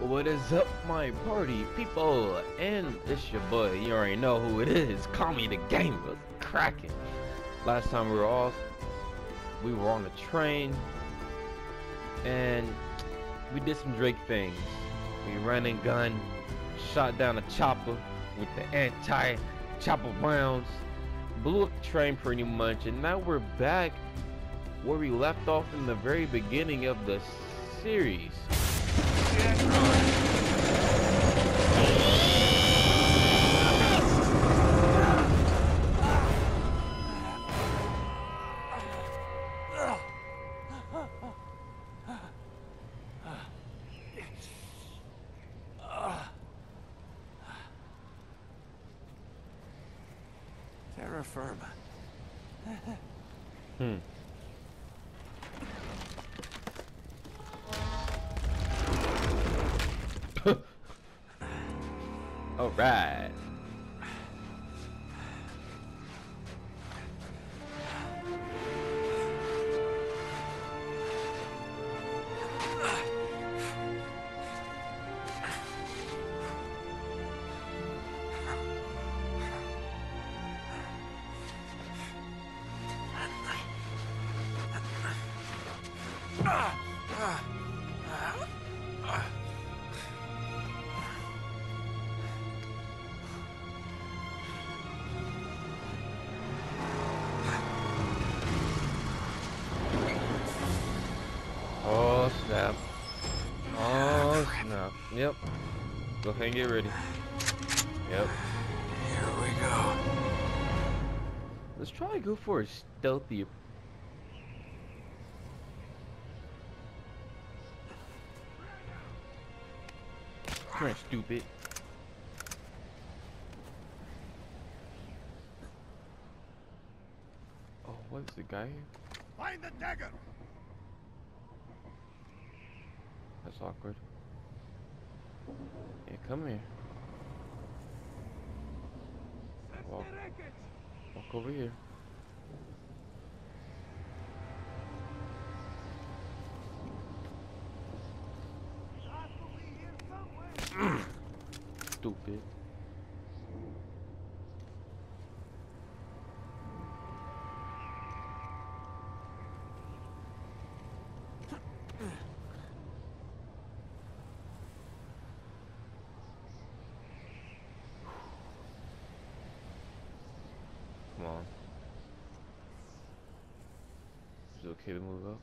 What is up, my party people? And it's your boy, you already know who it is. Kamiidagamer, cracking. Last time we were off, we were on the train and we did some Drake things. We ran and gun, shot down a chopper with the anti-chopper rounds, blew up the train pretty much, and now we're back where we left off in the very beginning of the series. Terra firma. All right. Yep. Go ahead and get ready. Yep. Here we go. Let's try to go for a stealthy. Come here, stupid. Oh, what is the guy here? Find the dagger. That's awkward. Yeah, come here. Walk over here. Stupid. Is it okay to move up?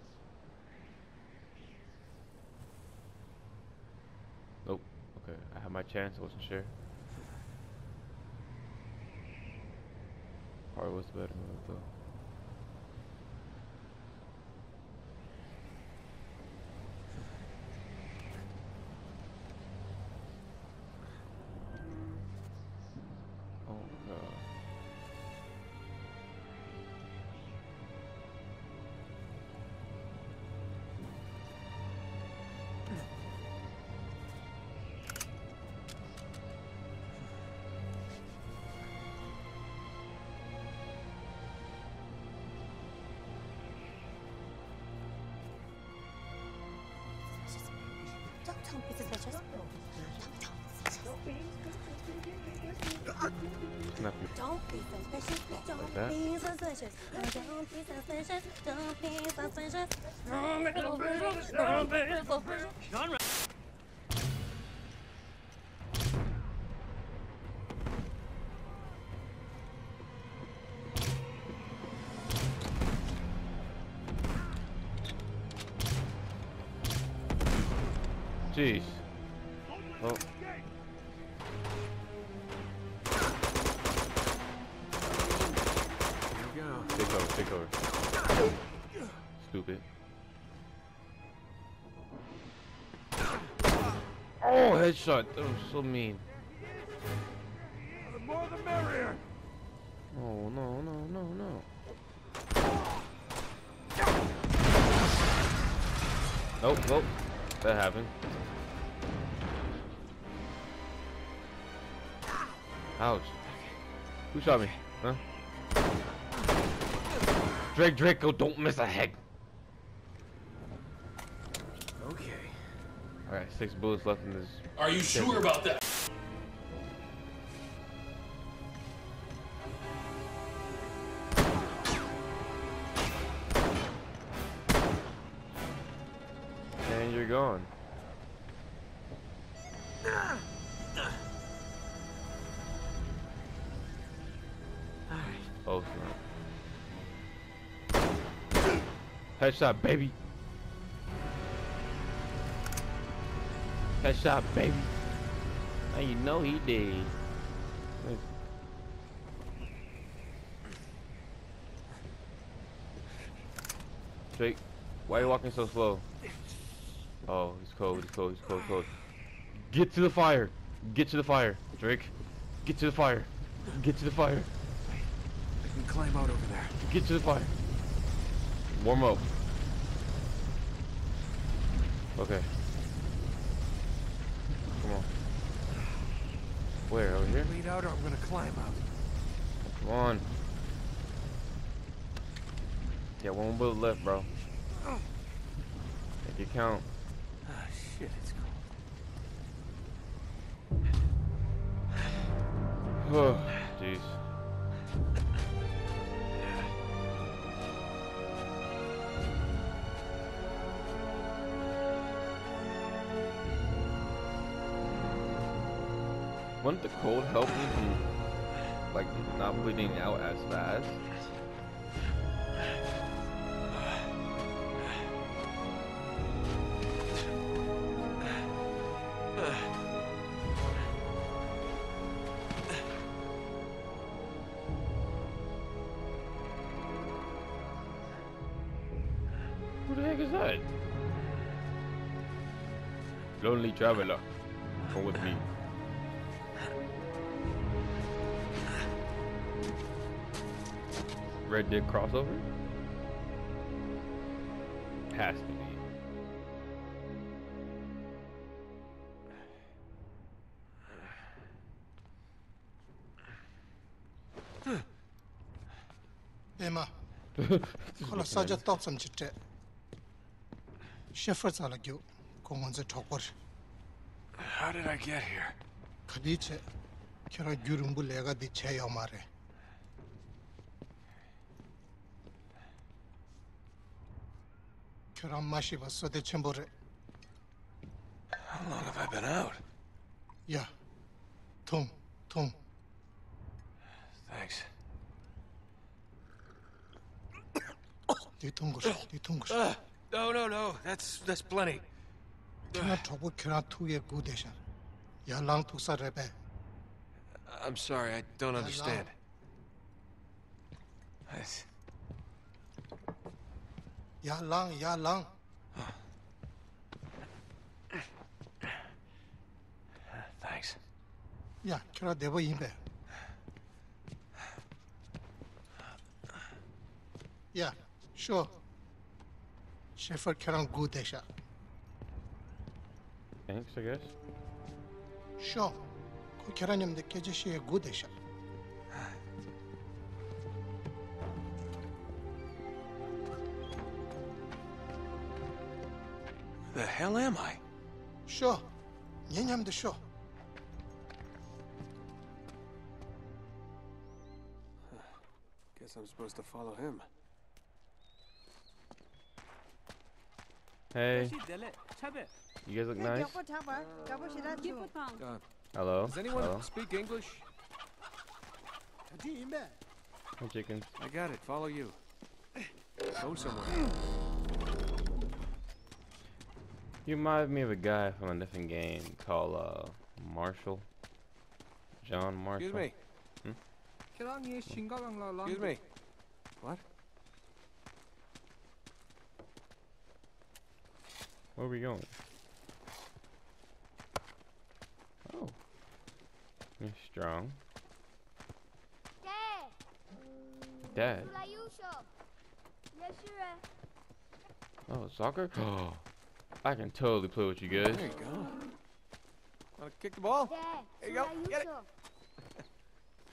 Nope. Okay, I had my chance. I wasn't sure. Probably was the better move though. Don't be suspicious. Jeez. Oh. Take over. Stupid. Oh, headshot. That was so mean. The more the merrier. Oh, no. Nope. That happened. Ouch. Who shot me? Huh? Drake, Draco, don't miss a heck. Okay. I got 6 bullets left in this. Are you sure about that? And you're gone. Oh, snap. Headshot, baby. Headshot, baby. Now you know he did. Drake, why are you walking so slow? Oh, he's cold, he's cold, he's cold, cold. Get to the fire. Get to the fire, Drake. Get to the fire. Get to the fire. I can climb out over there. Get to the fire. Warm up. Okay. Come on. Where? Over here? Lead out or I'm gonna climb out. Come on. Yeah, one bullet left, bro. Make it count. Ah, shit, it's cold. Oh, jeez. Wouldn't the cold help me from, like, not bleeding out as fast? Who the heck is that? Lonely traveler, come with me. Red Dead crossover? Has to be. Emma, I'll say just stop some chit. Schäfer's all like you. Come on, the talker. How did I get here? Khadiche, kera jurumbu lega dichhe yamare. How long have I been out? Yeah. Tom. Thanks. No. That's plenty. I'm sorry, I don't understand. Ya lang. Thanks. Yeah, kira devo imbe. Yeah, sure. Schäfer karan good desha. Thanks, I guess. Sure. Ko kiranim de kejeshi good desha. The hell am I? Sure. Yenyam the show. Guess I'm supposed to follow him. Hey. You guys look nice. Hello? Does anyone speak English? Hey, chickens. I got it. Follow you. Go somewhere. You remind me of a guy from a different game called Marshall. John Marshall. Excuse me. Excuse me. What? Where are we going? Oh. You're strong. Dad. Oh, soccer? Oh. I can totally play with you guys. There you go. Wanna kick the ball? There you go. Get it.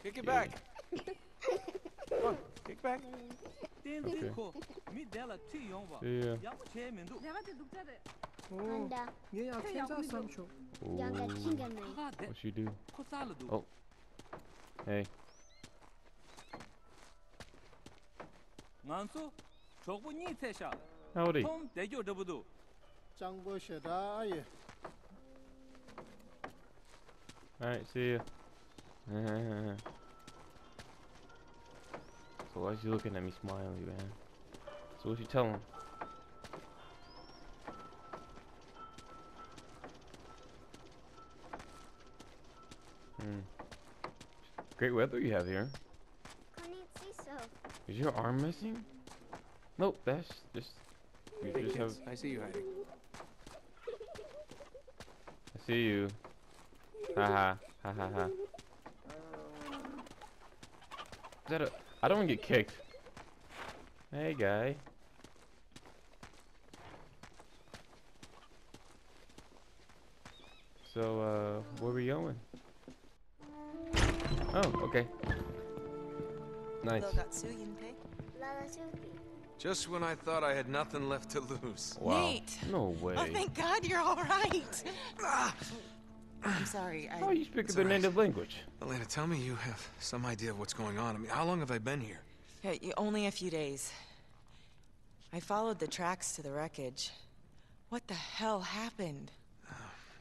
Kick it back. Come on, kick back. Okay. Yeah. Oh. Yeah, things are some show. What you do? Oh. Hey. Howdy. Alright, see ya. So why is you looking at me smiling, man? So what you telling? Great weather you have here. I need to see so. Is your arm missing? Nope, that's just. You hey, just have... I see you hiding. I see you. Haha, haha, ha. Is that a? I don't want to get kicked. Hey, guy. So, where we going? Oh, okay. Nice. Just when I thought I had nothing left to lose. Wow. Nate. No way. Oh, thank God you're all right. I'm sorry. Oh, you speak their native language. Elena, tell me you have some idea of what's going on. I mean, how long have I been here? Yeah, only a few days. I followed the tracks to the wreckage. What the hell happened?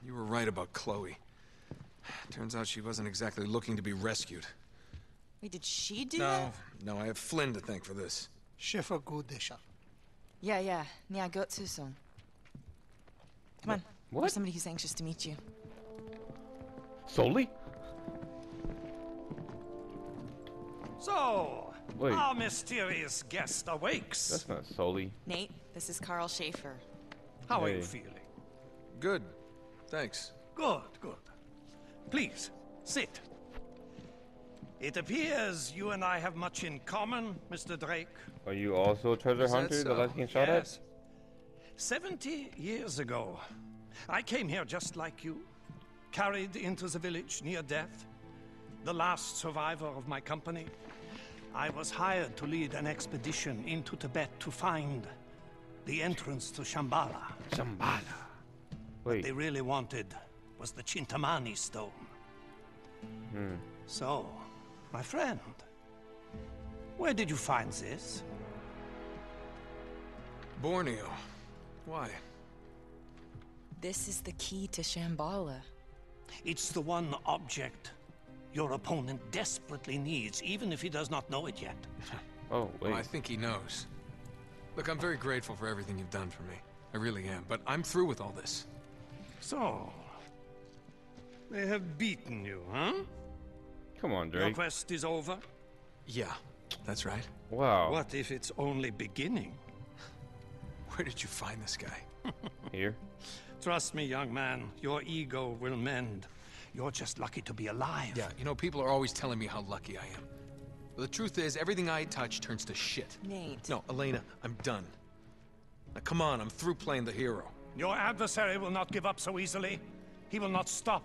You were right about Chloe. Turns out she wasn't exactly looking to be rescued. Wait, did she do that? No, I have Flynn to thank for this. Schäfer Godesha. Yeah. Nyagotsu-san. Come on. What? There's somebody who's anxious to meet you. Solely? So, wait. Our mysterious guest awakes. That's not Solely. Nate, this is Karl Schäfer. How are you feeling? Good. Thanks. Good. Please, sit. It appears you and I have much in common, Mr. Drake. Are you also a treasure hunter, the last game shot at? 70 years ago, I came here just like you, carried into the village near death, the last survivor of my company. I was hired to lead an expedition into Tibet to find the entrance to Shambhala. Shambhala. What they really wanted was the Chintamani stone. So, my friend, where did you find this? Borneo. Why? This is the key to Shambhala. It's the one object your opponent desperately needs, even if he does not know it yet. Well, I think he knows. Look, I'm very grateful for everything you've done for me. I really am, but I'm through with all this. So... they have beaten you, huh? Come on, Drake. Your quest is over? Yeah, that's right. Wow. What if it's only beginning? Where did you find this guy? Here. Trust me, young man, your ego will mend. You're just lucky to be alive. Yeah, you know, people are always telling me how lucky I am. But the truth is, everything I touch turns to shit. Nate. No, Elena, I'm done. Now, come on, I'm through playing the hero. Your adversary will not give up so easily. He will not stop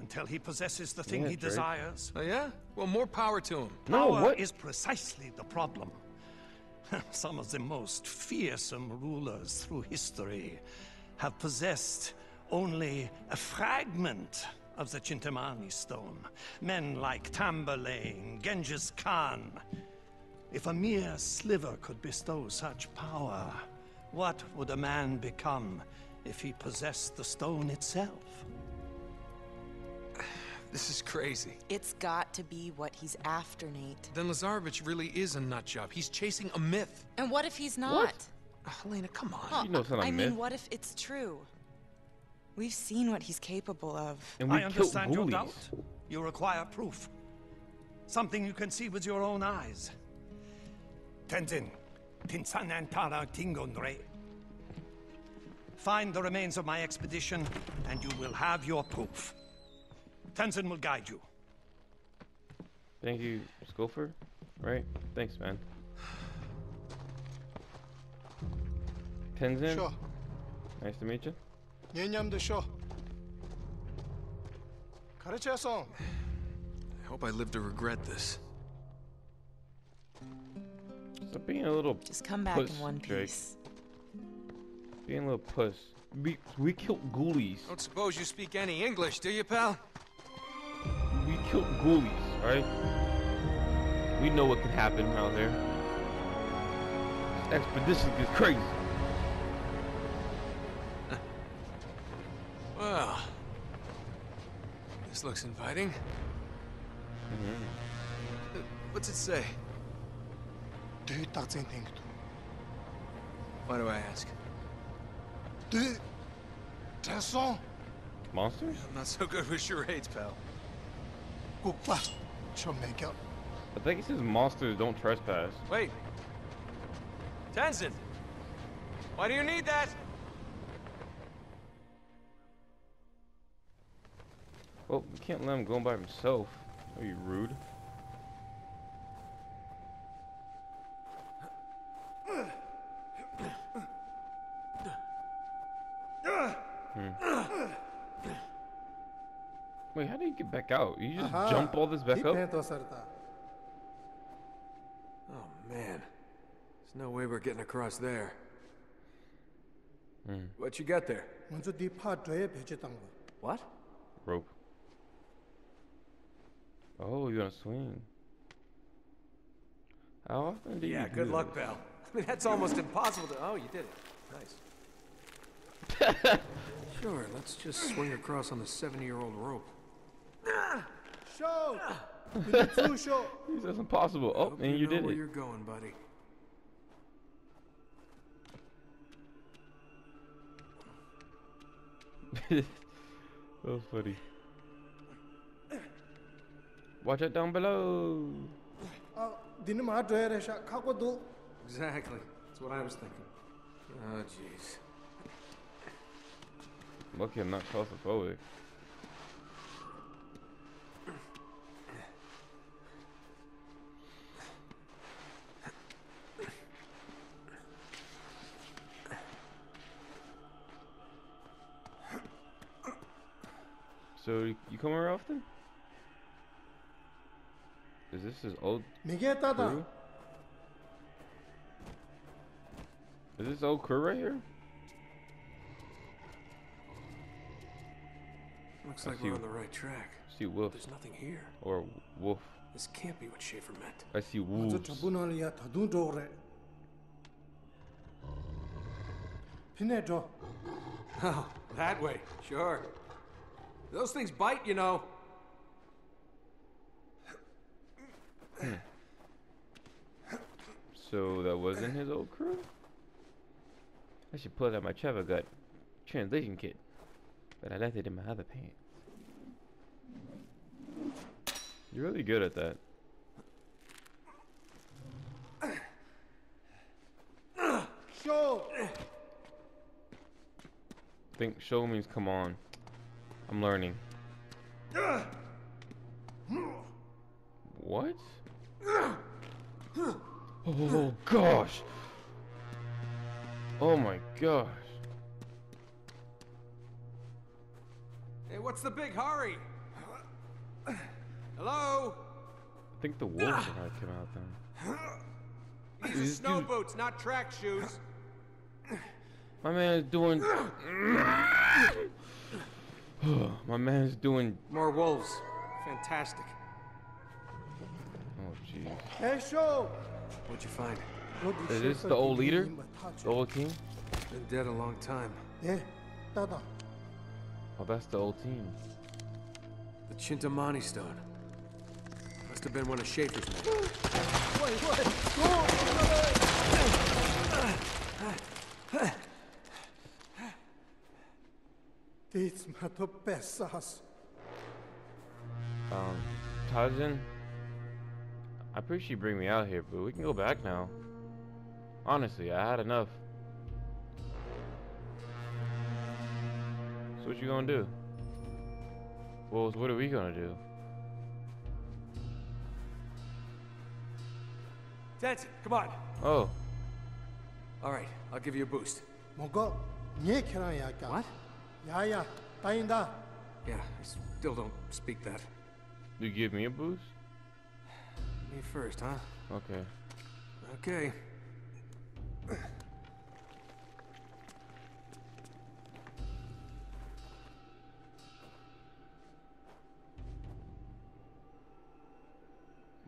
until he possesses the thing he desires. Oh, yeah? Well, more power to him. Power is precisely the problem. Some of the most fearsome rulers through history have possessed only a fragment of the Chintamani stone. Men like Tamburlaine, Genghis Khan. If a mere sliver could bestow such power, what would a man become if he possessed the stone itself? This is crazy. It's got to be what he's after, Nate. Then Lazarevic really is a nutjob. He's chasing a myth. And what if he's not? What? Oh, Elena, come on. Well, you know it's not a myth. I mean, what if it's true? We've seen what he's capable of. And we understand your doubt. You require proof. Something you can see with your own eyes. Tenzin. Tenzin Antara Tingonre. Find the remains of my expedition, and you will have your proof. Tenzin will guide you. Thank you, Schäfer. Right? Thanks, man. Tenzin? Sure. Nice to meet you. I hope I live to regret this. Stop being a little puss, Drake. Being a little puss. We killed ghoulies. Don't suppose you speak any English, do you, pal? We killed ghoulies, right? We know what could happen out there. This expedition is crazy. Well, this looks inviting. Mm-hmm. What's it say? Why do I ask? Monsters? I'm not so good with charades, pal. I think it says monsters don't trespass. Wait. Tenzin! Why do you need that? Well, we can't let him go by himself. Are you rude? Wait, how do you get back out? You just jump all this back up? Oh man, there's no way we're getting across there. What you got there? What? Rope. Oh, you're gonna swing. How often do you do good luck, pal. I mean, that's almost impossible to... Oh, you did it. Nice. Sure, let's just swing across on the 70-year-old rope. Show! That's impossible. Oh, and you did it. Where you're going, buddy. That was funny. Watch it down below. Exactly. That's what I was thinking. Oh, jeez. Lucky I'm not claustrophobic. So you come here often? Is this his old crew? Is this old crew right here? Looks like we're on the right track. I see wolf. There's nothing here. Or wolf. This can't be what Schäfer meant. I see wolves. Oh, that way. Sure. Those things bite, you know. So that wasn't his old crew? I should pull out my travel guide translation kit. But I left it in my other pants. You're really good at that. Show. I think show means come on. I'm learning. What? Oh gosh. Oh my gosh. Hey, what's the big hurry? Hello? I think the wolves are gonna come out then. These are snow boots, not track shoes. My man is doing... My man is doing... More wolves. Fantastic. Oh, jeez. Hey, show! What'd you find? Is this the old leader? The old king? Been dead a long time. Yeah, Dada. Oh, that's the old team. The Chintamani stone. Must have been one of Schäfer's men. Wait, what? It's not the best sauce. Tenzin? I appreciate you bring me out here, but we can go back now. Honestly, I had enough. So what you gonna do? Well, what are we gonna do? That's it, come on. Oh. Alright, I'll give you a boost. What? Yeah, I still don't speak that. You give me a boost? Me first, huh? Okay. Okay.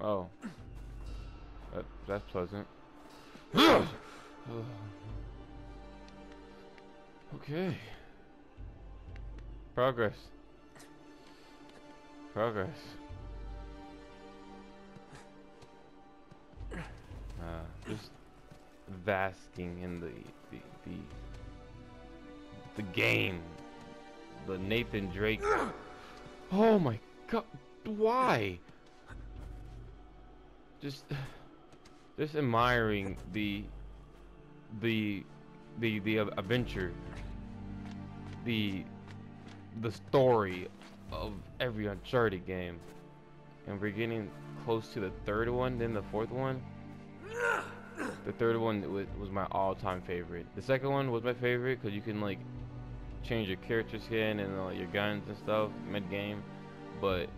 Oh. That's pleasant. Okay. Progress. Progress. Just basking in the game. The Nathan Drake. Oh my god. Why? Just admiring the adventure, the story of every Uncharted game, and we're getting close to the third one, then the fourth one. The third one was my all-time favorite. The second one was my favorite because you can like change your character skin and your guns and stuff mid-game, but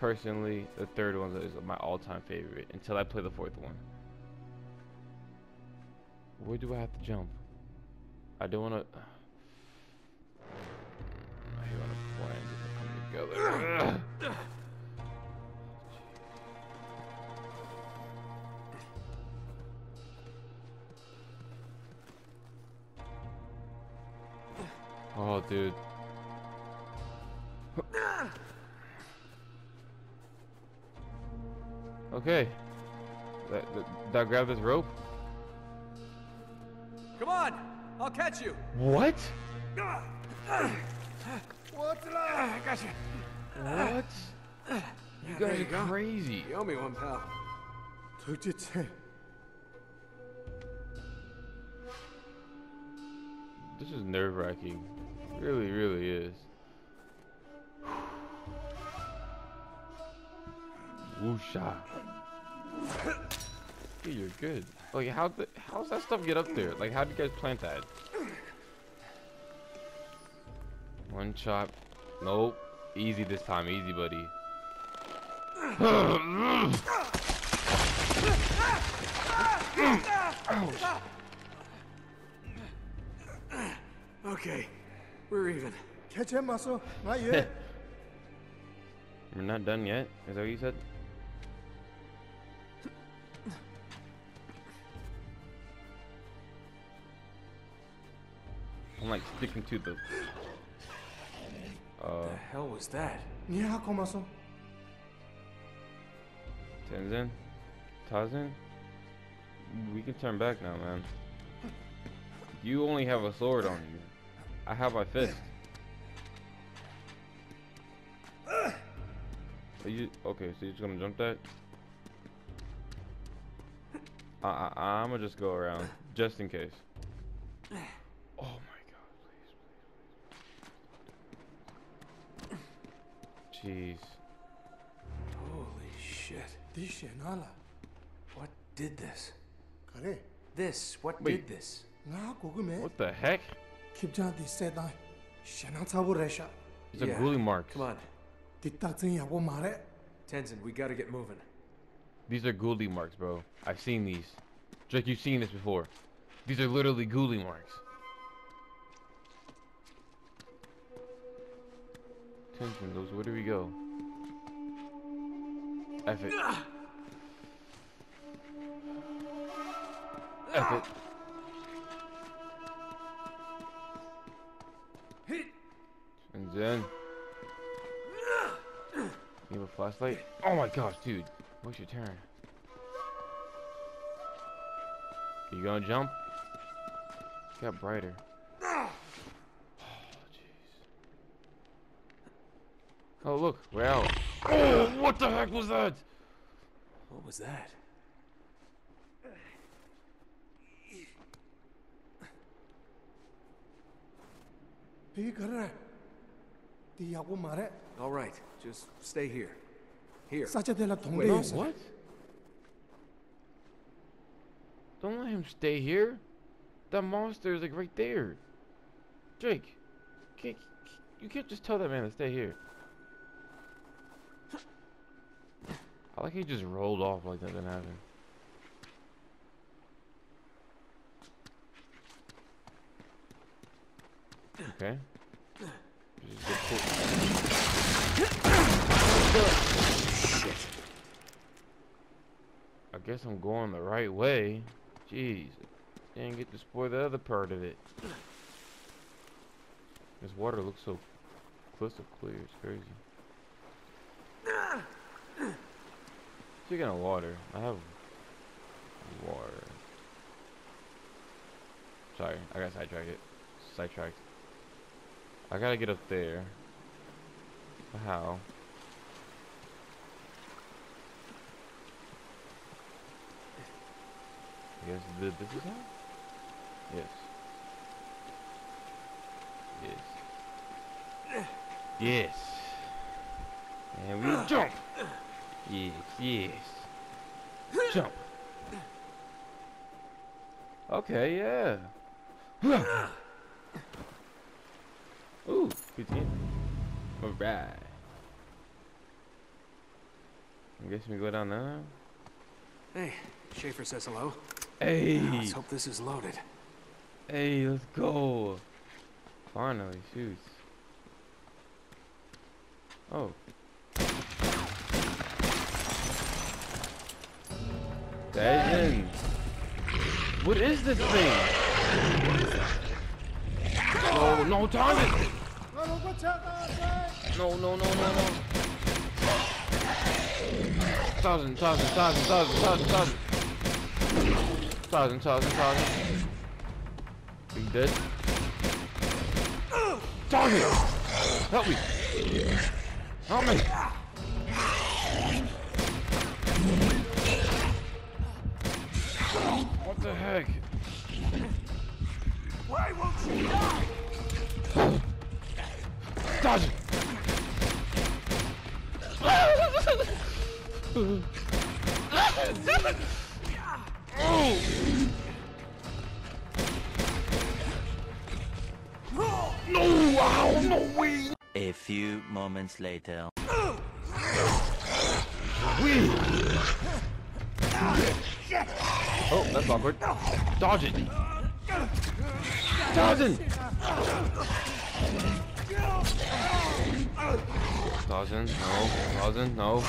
personally, the third one is my all-time favorite until I play the fourth one. Where do I have to jump? I don't want to. I want to blend and come together. Oh, dude. Okay. Did I grab this rope? Come on! I'll catch you! What? What? I got you. What? You guys are crazy. You owe me one, pal. This is nerve-wracking. It really, really is. Woosha. Hey, you're good. Like, how's that stuff get up there? Like, how did you guys plant that? One chop. Nope. Easy this time. Easy, buddy. Okay. We're even. Catch him, muscle. Not yet. We're not done yet? Is that what you said? I'm like sticking to the. What the hell was that? Tenzin? Tenzin? We can turn back now, man. You only have a sword on you. I have my fist. Are you. Okay, so you're just gonna jump that? I'm gonna just go around. Just in case. Oh my. Jeez. Holy shit. What did this? What did this? What the heck? It's a ghoulie mark. Come on. Tenzin, we gotta get moving. These are ghoulie marks, bro. I've seen these. Drake, you've seen this before. These are literally ghoulie marks. Tenzin goes, where do we go? F it. F it. Tenzin. You have a flashlight? Oh my gosh, dude. What's your turn? You gonna jump? It got brighter. Oh look, we're out. Oh, what the heck was that? What was that? All right, just stay here. Here. Wait, no, what? Don't let him stay here. That monster is like right there. Drake, you can't just tell that man to stay here. I like he just rolled off like that didn't happen. Okay. Just get pulled. Shit. guess I'm going the right way. Jeez, didn't get to explore the other part of it. This water looks so crystal clear, it's crazy. Speaking of water, I have water. Sorry, I got sidetracked. I gotta get up there. How? I guess this is how? Yes. Yes. Yes. And we jump. Yes, yes. Jump. Okay, yeah. Ooh, 15. Alright. I guess we go down now. Hey, Schäfer says hello. Hey. Oh, let's hope this is loaded. Hey, let's go. Finally, shoot. Oh. That's in. What is this thing? Oh, no, target. No. 1,000. Are you dead? Target! Help me! Help me! What the heck? Why won't you die? Dodge it! Oh. No, wow, no way. A few moments later. Wee. Oh, that's awkward. Dodge it. Dodge it. No.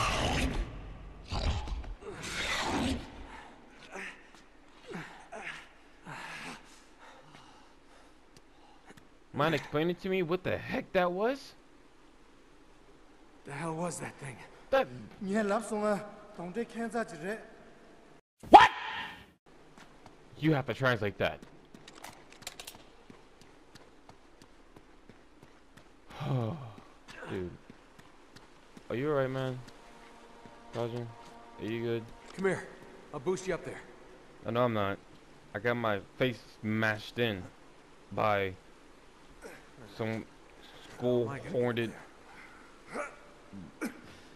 Mind explaining to me what the heck that was? The hell was that thing? That. What? You have to translate that. Oh, dude. Are you alright, man? Roger, are you good? Come here. I'll boost you up there. Oh, no, I'm not. I got my face mashed in by some skull-horned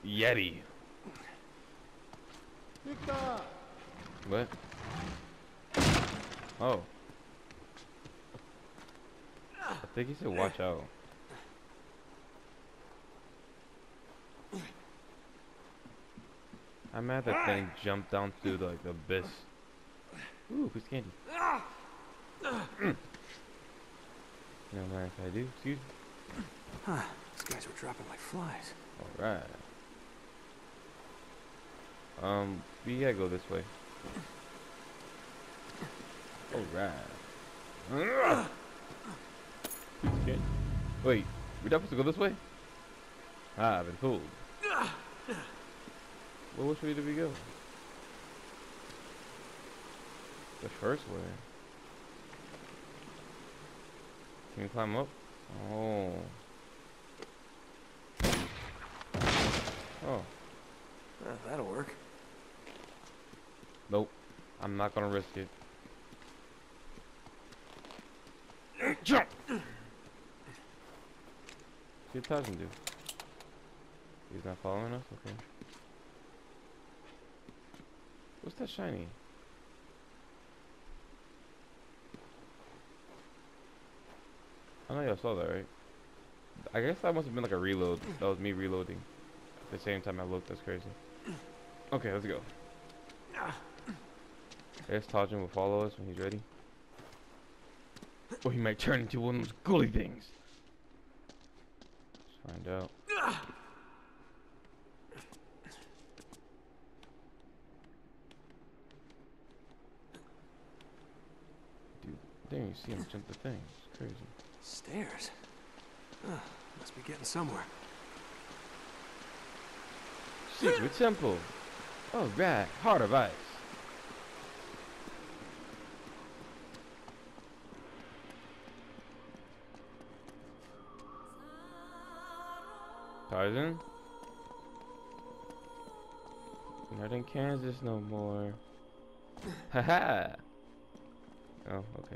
yeti. What? Oh. I think he said watch out. I'm mad that thing jumped down through the, like, abyss. Ooh, who's candy? No mind if I do, excuse me. Huh, these guys were dropping like flies. Alright. We gotta go this way. Alright. Wait, we're not supposed to go this way? Ah, I've been fooled. Well, which way did we go? The first way. Can you climb up? Oh. Oh. That'll work. Nope. I'm not gonna risk it. Jump! See what Tarzan do. He's not following us? Okay. What's that shiny? I know y'all saw that, right? I guess that must have been like a reload. That was me reloading. At the same time I looked, that's crazy. Okay, let's go. I guess Tajin will follow us when he's ready. Or he might turn into one of those ghouly things. Let's find out. you see him jump the thing. It's crazy. Stairs? Huh, must be getting somewhere. Secret temple. All right, heart of ice. Tarzan? Not in Kansas no more. Haha! Oh, okay.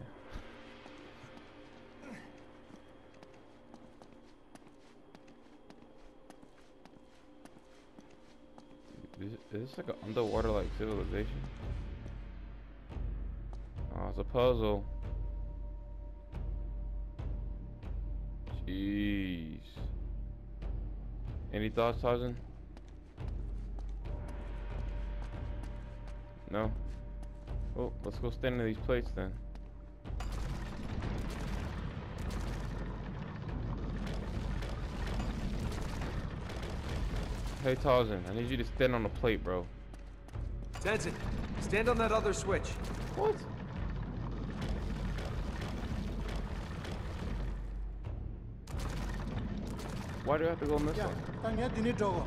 Is this like an underwater like civilization? Oh, it's a puzzle. Jeez. Any thoughts, Tarzan? No? Oh, let's go stand in these plates then. Hey Tarzan, I need you to stand on the plate, bro. Tenzin, stand on that other switch. What? Why do I have to go missing? Oh,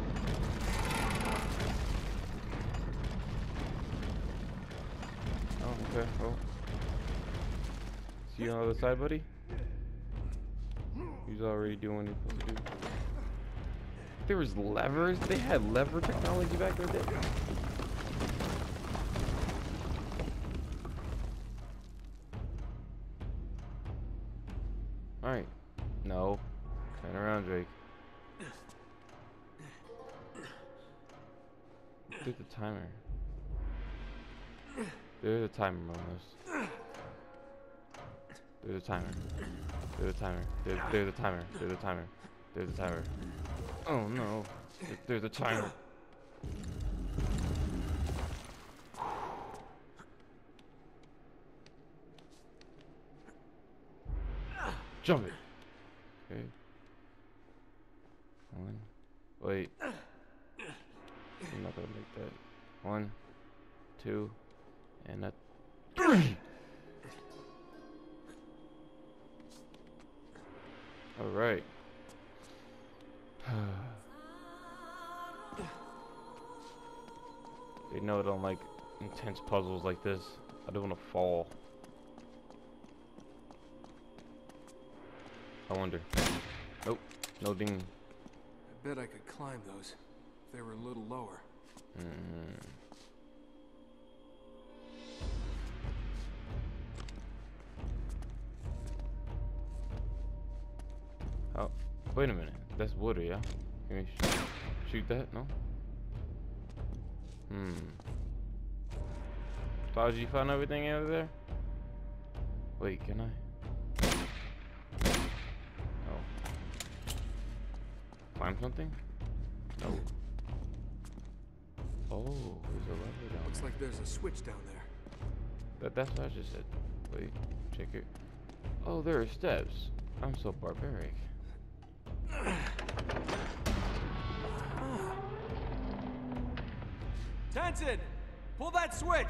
okay, well. See you on the other side, buddy? He's already doing what he's supposed to do. There was levers? They had lever technology back there? Alright. No. Turn around, Drake. There's a timer. There's a timer on this. There's a timer. There's a timer. There's a timer. There's a timer. There's a timer. Oh no. There's a timer. Jump it. Okay. One. Wait. I'm not gonna make that. 1, 2. And a 3. All right. They know I don't like intense puzzles like this. I don't want to fall. I wonder. Nope. No ding. I bet I could climb those if they were a little lower. Oh, wait a minute. That's water, yeah? Can we shoot that? No? Hmm. Cloud, you found everything out of there? Wait, can I? Oh. Climb something? No. Oh, there's a lever down. Looks like there's a switch down there. That's what I just said. Wait, check it. Oh, there are steps. I'm so barbaric. Tenzin, pull that switch.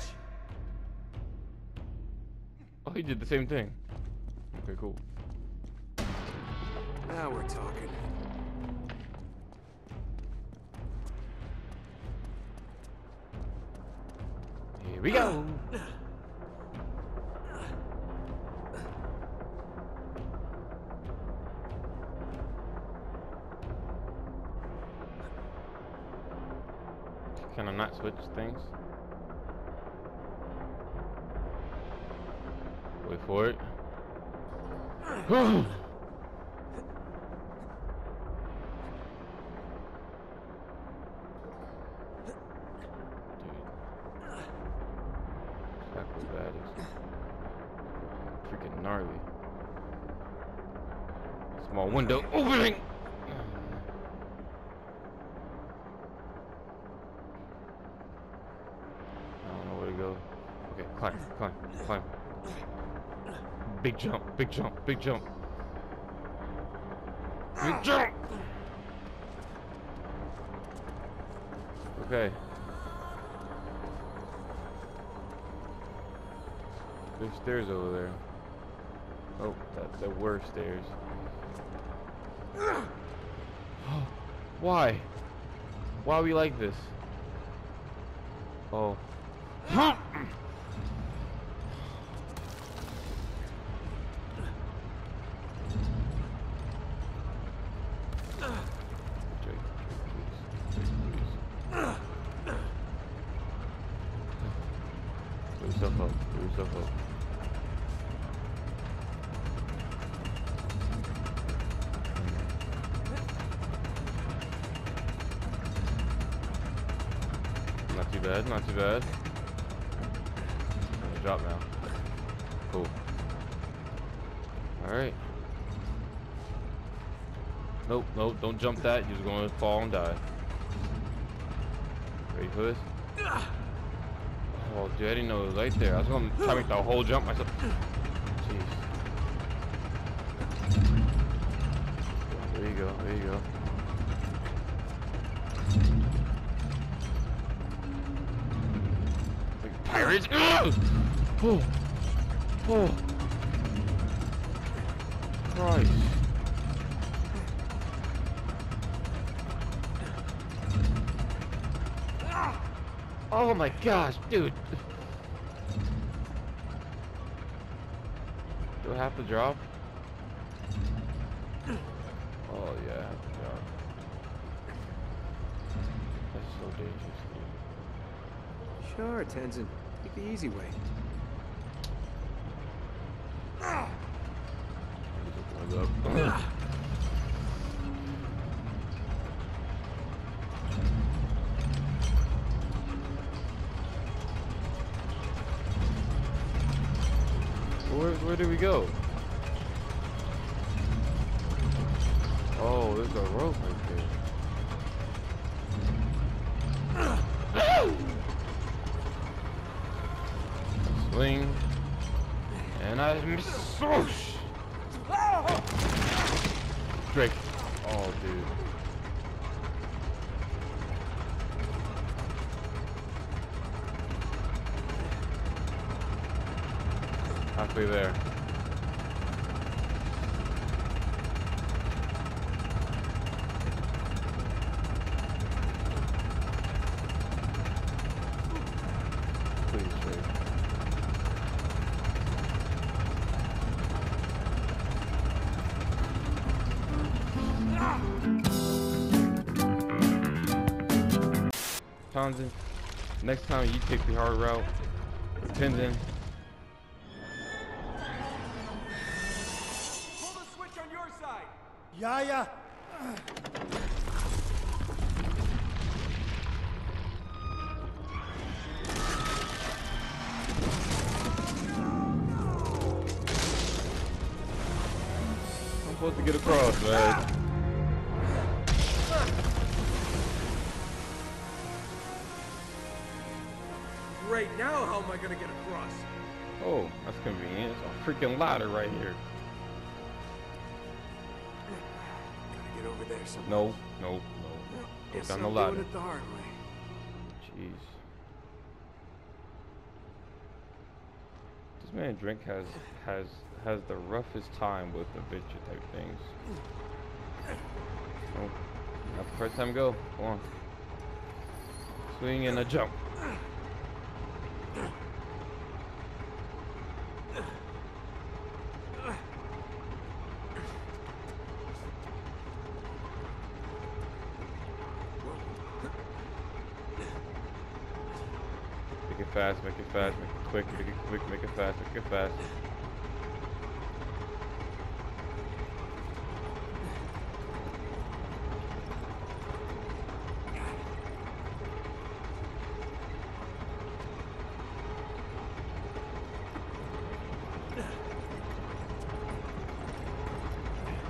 Oh, he did the same thing. Okay, cool. Now we're talking. Here we go. Can I not switch things? Wait for it. Acrobatics. Freaking gnarly. Small window opening. Climb. Big jump, big jump, big jump. Big jump! Okay. There's stairs over there. Oh, there were stairs. Why? Why are we like this? Oh. Not too bad. I'm gonna drop now. Cool. Alright. Nope, nope, don't jump that. You're just gonna fall and die. Ready for this? Oh, dude, I didn't know it was right there. I was gonna try to make the whole jump myself. Jeez. There you go, there you go. Oh, oh, Christ. Oh my gosh, dude. Do I have to drop? Oh yeah, I have to drop. That's so dangerous. Sure, Tenzin. Take the easy way. Where do we go? Oh, there's a rope right there. Swing, and I miss. Drake. Oh, dude. Halfway there. Tenzin, next time you take the hard route. Tenzin. Pull the switch on your side. Yeah, yeah. I'm supposed to get across, man. Right now, how am I gonna get across? Oh, that's convenient. It's a freaking ladder right here. Gotta get over there somehow. No, no, no. Guess I'm doing it the hard way. Jeez. This man Drake has the roughest time with adventure type things. Oh, that's the first time go. Come on. Swing and a jump. Fast, make it fast, make it quick, make it quick, make it fast, make it fast.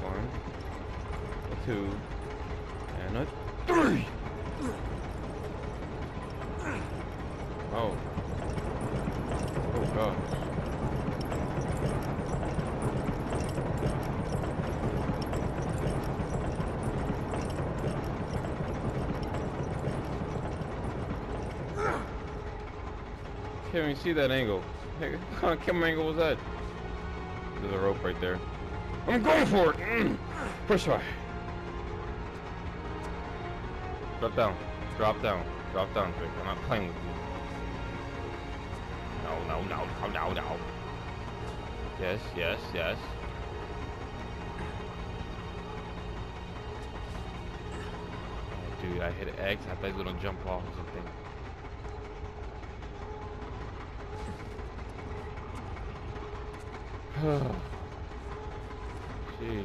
One, a two, and a three. Oh. Oh. Can't even see that angle. What kind of camera angle was that? There's a rope right there. I'm going for it! Push hard. Drop down. Drop down. Drop down, Drake. I'm not playing with you. No, no, no. Come down, no. Yes, yes, yes. Dude, I hit eggs. I thought he was gonna jump off or something. Jeez.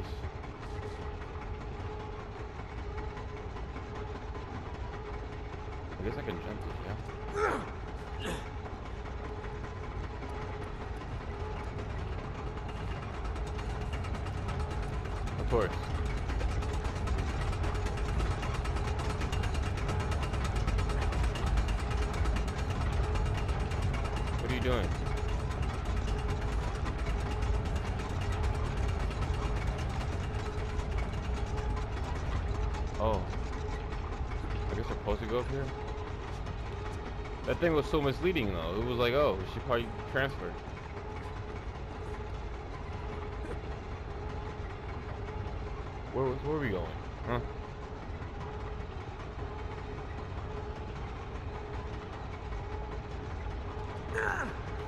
I guess I can jump this, yeah. Of course. What are you doing? Up here. That thing was so misleading though. It was like, oh, she probably transferred. Where are we going? Huh?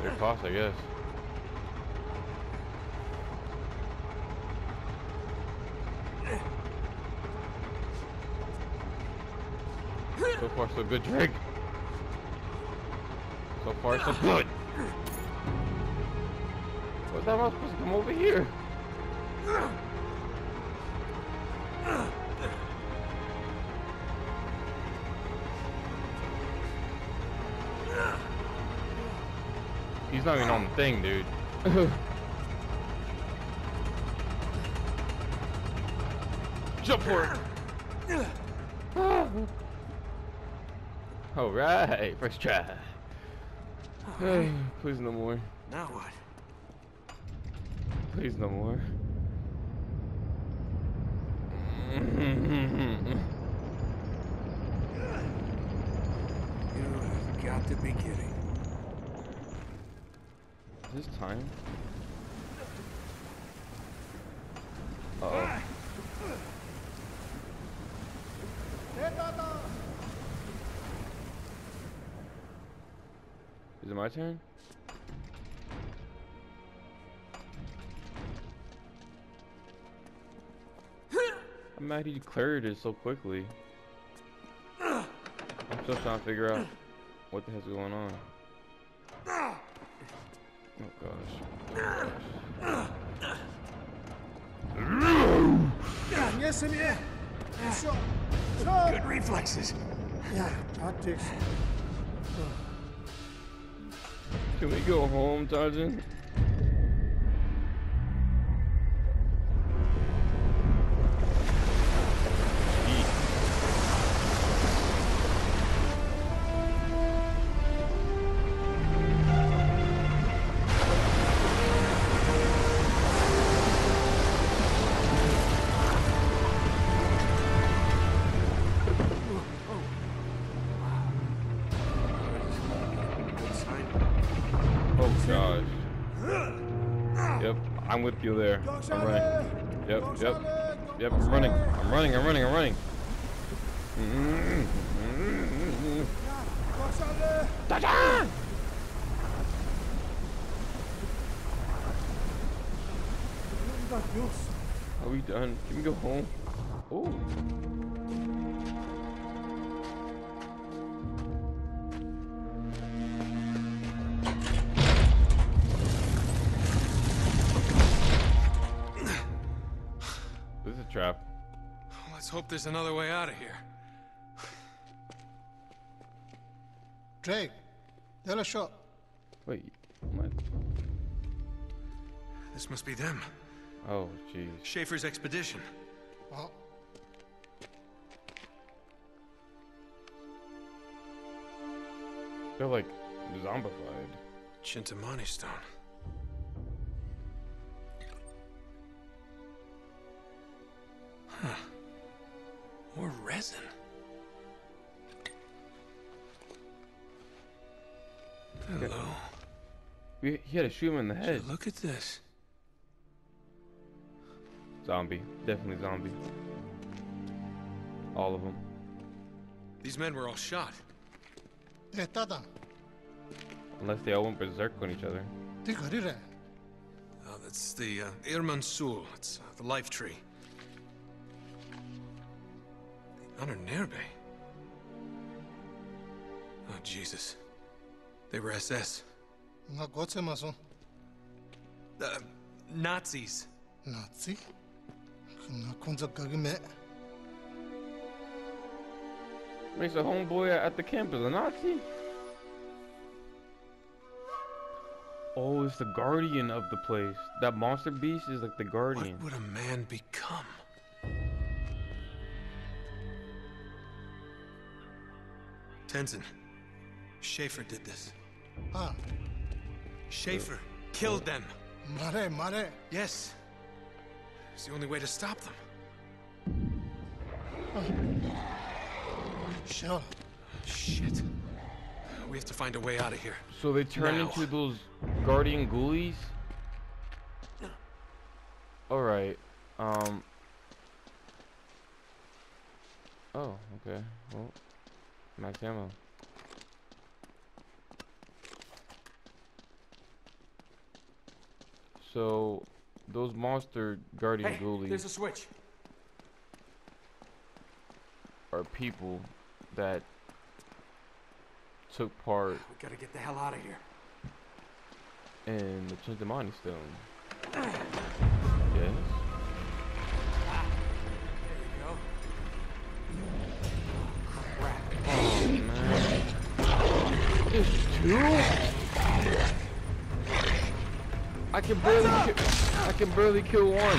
They're cost, I guess. So far, so good, Drake. So far, so good. What the hell am I supposed to come over here? He's not even on the thing, dude. Jump for it. All right, first try. Right. Please no more. Now what? Please no more. You've got to be kidding. Is this time? Uh-oh. Is it my turn? I'm mad he cleared it so quickly. I'm still trying to figure out what the heck's going on. Oh gosh. Oh gosh. Yes, I'm here. Good reflexes. Yeah, optics. Can we go home, Tenzin? I'm with you there. I'm running. Yep, yep, yep. I'm running. I'm running. I'm running. I'm running. Are we done? Can we go home? Oh. Trap. Let's hope there's another way out of here. Drake, they're a shop. Wait, what? This must be them. Oh, jeez. Schäfer's expedition. Well. They're like zombified. Chintamani stone. Huh. More resin. Hello. He had a shoe in the head. Look at this. Zombie. Definitely zombie. All of them. These men were all shot. Unless they all went berserk on each other. Oh, that's the Irminsul. It's the life tree. They honor Nerebe. Oh, Jesus. They were SS. Nazis. Nazi? Makes a homeboy at the camp is a Nazi. Oh, it's the guardian of the place. That monster beast is like the guardian. What would a man become? Tenzin. Schäfer did this. Huh? Schäfer killed them. Mare. Yes. It's the only way to stop them. Shell. Shit. We have to find a way out of here. So they turn into those guardian ghoulies? Alright. Oh, okay. Well, max ammo. So those monster guardian ghoulies. There's a switch. Are people that took part. We gotta get the hell out of here. And the Chintamani stone. Yes. Ah, there you go. Oh, crap. Oh man. There's two. I can barely kill one.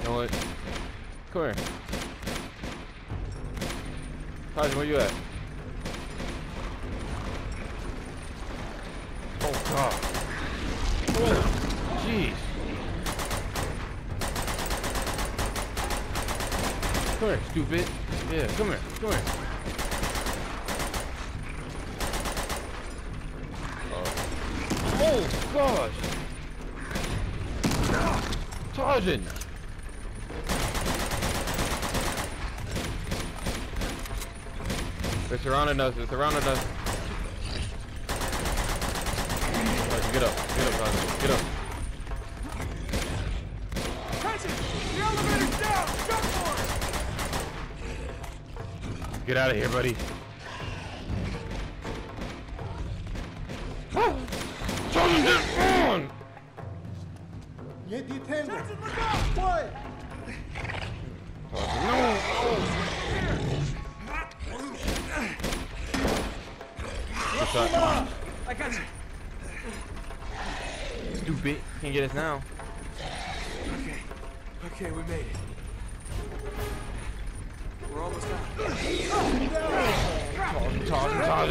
You know what? Come here. Taj, where you at? Oh god. Oh, jeez. Come here, stupid. Yeah, come here. Oh gosh! Tenzin! They're surrounding us, Tenzin, get up, Tenzin! The elevator's down! Jump for it! Get out of here, buddy. Get us now. Okay, we made it. We're almost out. Todd.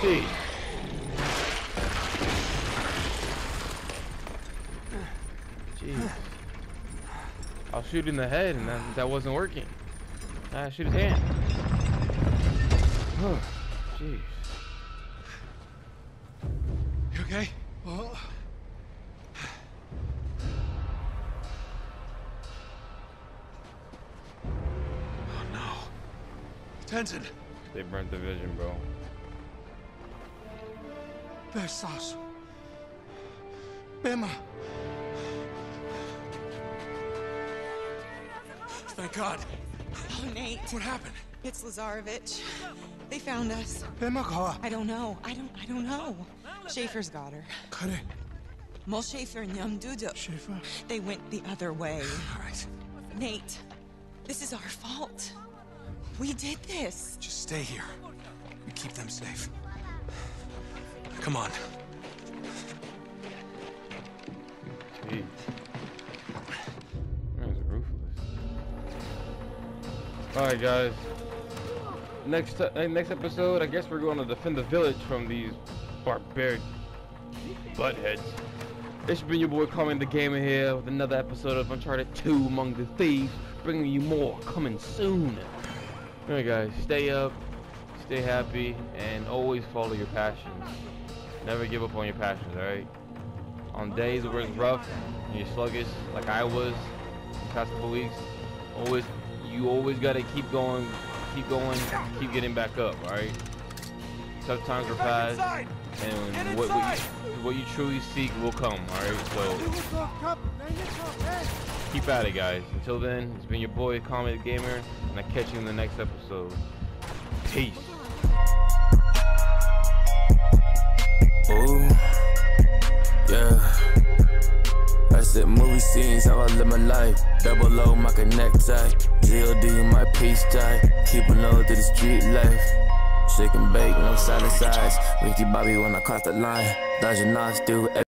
See. Jeez. I'll shoot in the head, and that wasn't working. I shoot his hand. Oh, jeez. You okay? Well. Oh no. Tenzin. They burnt the vision, bro. Versace. Bema. Thank God. Oh, Nate. What happened? It's Lazarevic. They found us. I don't know. Schäfer's got her. Mol Schäfer and Yum Dudu. Schäfer? They went the other way. All right. Nate, this is our fault. We did this. Just stay here. We keep them safe. Come on. Jeez. Alright guys, next episode I guess we're going to defend the village from these barbaric buttheads. It's been your boy Kamiidagamer here with another episode of Uncharted 2: Among Thieves, bringing you more coming soon. Alright guys, stay up, stay happy, and always follow your passions. Never give up on your passions, alright? On days where it's rough, and you're sluggish, like I was the past couple weeks, you always gotta keep getting back up, alright? Tough times are past, and what you truly seek will come, alright? So, keep at it, guys. Until then, it's been your boy, Kamiidagamer, and I'll catch you in the next episode. Peace. Ooh, yeah. That's it, movie scenes, how I live my life. Double O, my connect tie. GLD, my peace tie. Keeping low to the street life. Shake and bake, no silent sides. Ricky Bobby when I cross the line. Dodging knives through everything.